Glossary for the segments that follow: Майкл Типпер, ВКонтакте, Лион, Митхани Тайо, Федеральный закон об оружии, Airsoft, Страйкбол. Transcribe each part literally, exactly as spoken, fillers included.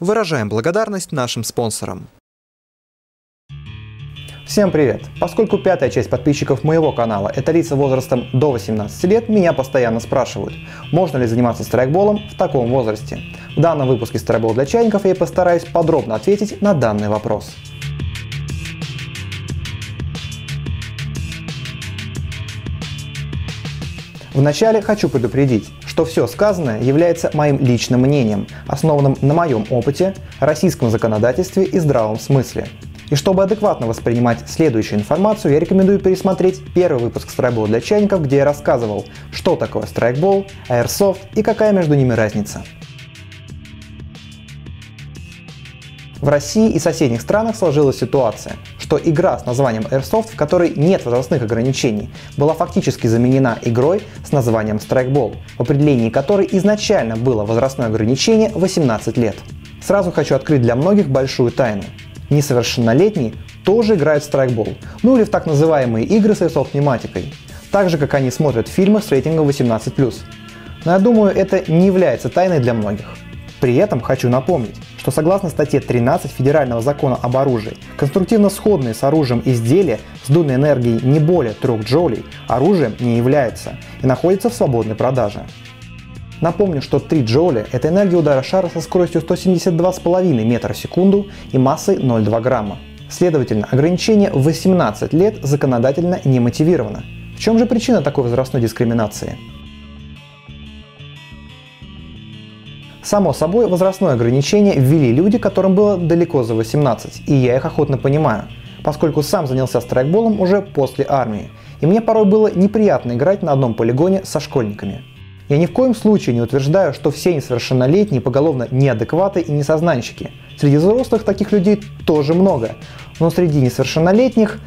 Выражаем благодарность нашим спонсорам. Всем привет! Поскольку пятая часть подписчиков моего канала – это лица возрастом до восемнадцати лет, меня постоянно спрашивают, можно ли заниматься страйкболом в таком возрасте. В данном выпуске «Страйкбол для чайников» я постараюсь подробно ответить на данный вопрос. Вначале хочу предупредить, что все сказанное является моим личным мнением, основанным на моем опыте, российском законодательстве и здравом смысле. И чтобы адекватно воспринимать следующую информацию, я рекомендую пересмотреть первый выпуск «Страйкбол для чайников», где я рассказывал, что такое страйкбол, Airsoft и какая между ними разница. В России и соседних странах сложилась ситуация, что игра с названием Airsoft, в которой нет возрастных ограничений, была фактически заменена игрой с названием страйкбол, в определении которой изначально было возрастное ограничение восемнадцать лет. Сразу хочу открыть для многих большую тайну. Несовершеннолетние тоже играют в страйкбол, ну или в так называемые игры с Airsoft-тематикой, так же как они смотрят фильмы с рейтингом восемнадцать плюс. Но я думаю, это не является тайной для многих. При этом хочу напомнить, что согласно статье тринадцать Федерального закона об оружии, конструктивно сходные с оружием изделия с дульной энергией не более трёх джоулей оружием не являются и находятся в свободной продаже. Напомню, что три джоуля – это энергия удара шара со скоростью сто семьдесят два и пять метра в секунду и массой ноль целых две десятых грамма. Следовательно, ограничение восемнадцать лет законодательно не мотивировано. В чем же причина такой возрастной дискриминации? Само собой, возрастное ограничение ввели люди, которым было далеко за восемнадцать, и я их охотно понимаю, поскольку сам занялся страйкболом уже после армии, и мне порой было неприятно играть на одном полигоне со школьниками. Я ни в коем случае не утверждаю, что все несовершеннолетние поголовно неадекваты и несознанщики. Среди взрослых таких людей тоже много, но среди несовершеннолетних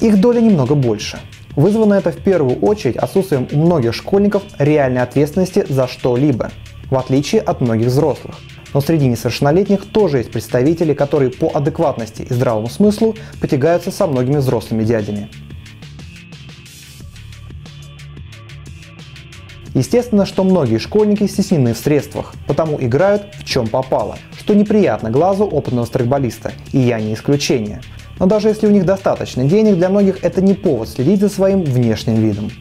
их доля немного больше. Вызвано это в первую очередь отсутствием у многих школьников реальной ответственности за что-либо, в отличие от многих взрослых. Но среди несовершеннолетних тоже есть представители, которые по адекватности и здравому смыслу потягаются со многими взрослыми дядями. Естественно, что многие школьники стеснены в средствах, потому играют в чем попало, что неприятно глазу опытного страйкболиста, и я не исключение. Но даже если у них достаточно денег, для многих это не повод следить за своим внешним видом.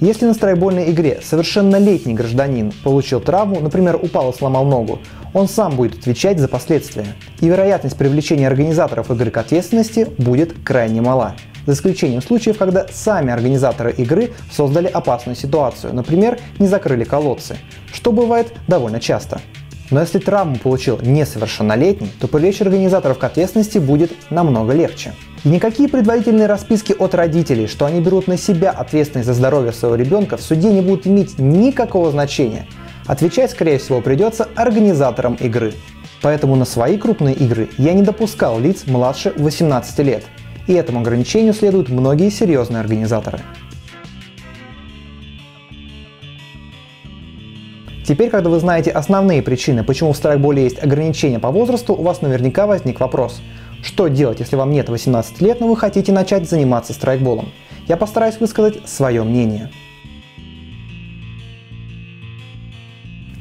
Если на страйкбольной игре совершеннолетний гражданин получил травму, например, упал и сломал ногу, он сам будет отвечать за последствия, и вероятность привлечения организаторов игры к ответственности будет крайне мала, за исключением случаев, когда сами организаторы игры создали опасную ситуацию, например, не закрыли колодцы, что бывает довольно часто. Но если травму получил несовершеннолетний, то привлечь организаторов к ответственности будет намного легче. И никакие предварительные расписки от родителей, что они берут на себя ответственность за здоровье своего ребенка, в суде не будут иметь никакого значения. Отвечать, скорее всего, придется организаторам игры. Поэтому на свои крупные игры я не допускал лиц младше восемнадцати лет. И этому ограничению следуют многие серьезные организаторы. Теперь, когда вы знаете основные причины, почему в страйкболе есть ограничения по возрасту, у вас наверняка возник вопрос, что делать, если вам нет восемнадцати лет, но вы хотите начать заниматься страйкболом. Я постараюсь высказать свое мнение.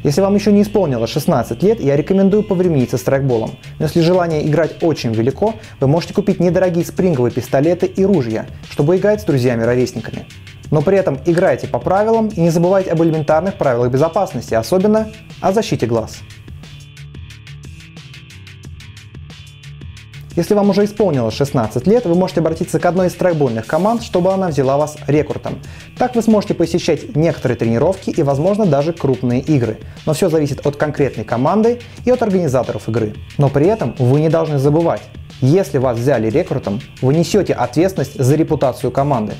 Если вам еще не исполнилось шестнадцать лет, я рекомендую повременить со страйкболом. Но если желание играть очень велико, вы можете купить недорогие спринговые пистолеты и ружья, чтобы играть с друзьями-ровесниками. Но при этом играйте по правилам и не забывайте об элементарных правилах безопасности, особенно о защите глаз. Если вам уже исполнилось шестнадцать лет, вы можете обратиться к одной из страйкбольных команд, чтобы она взяла вас рекрутом. Так вы сможете посещать некоторые тренировки и, возможно, даже крупные игры. Но все зависит от конкретной команды и от организаторов игры. Но при этом вы не должны забывать, если вас взяли рекрутом, вы несете ответственность за репутацию команды.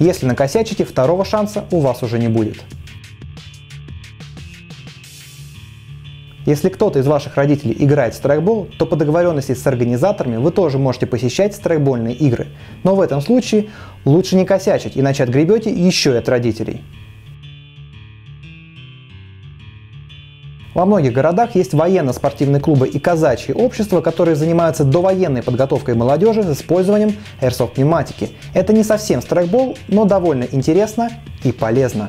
Если накосячите, второго шанса у вас уже не будет. Если кто-то из ваших родителей играет в страйкбол, то по договоренности с организаторами вы тоже можете посещать страйкбольные игры. Но в этом случае лучше не косячить, иначе отгребете еще и от родителей. Во многих городах есть военно-спортивные клубы и казачьи общества, которые занимаются довоенной подготовкой молодежи с использованием Airsoft-пневматики. Это не совсем страйкбол, но довольно интересно и полезно.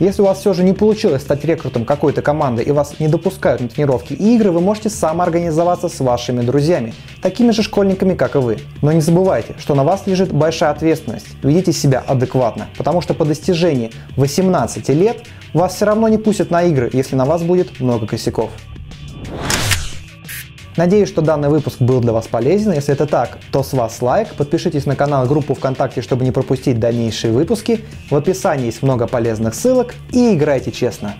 Если у вас все же не получилось стать рекрутом какой-то команды и вас не допускают на тренировки и игры, вы можете самоорганизоваться с вашими друзьями, такими же школьниками, как и вы. Но не забывайте, что на вас лежит большая ответственность. Ведите себя адекватно, потому что по достижении восемнадцати лет вас все равно не пустят на игры, если на вас будет много косяков. Надеюсь, что данный выпуск был для вас полезен. Если это так, то с вас лайк. Подпишитесь на канал и группу ВКонтакте, чтобы не пропустить дальнейшие выпуски. В описании есть много полезных ссылок. И играйте честно!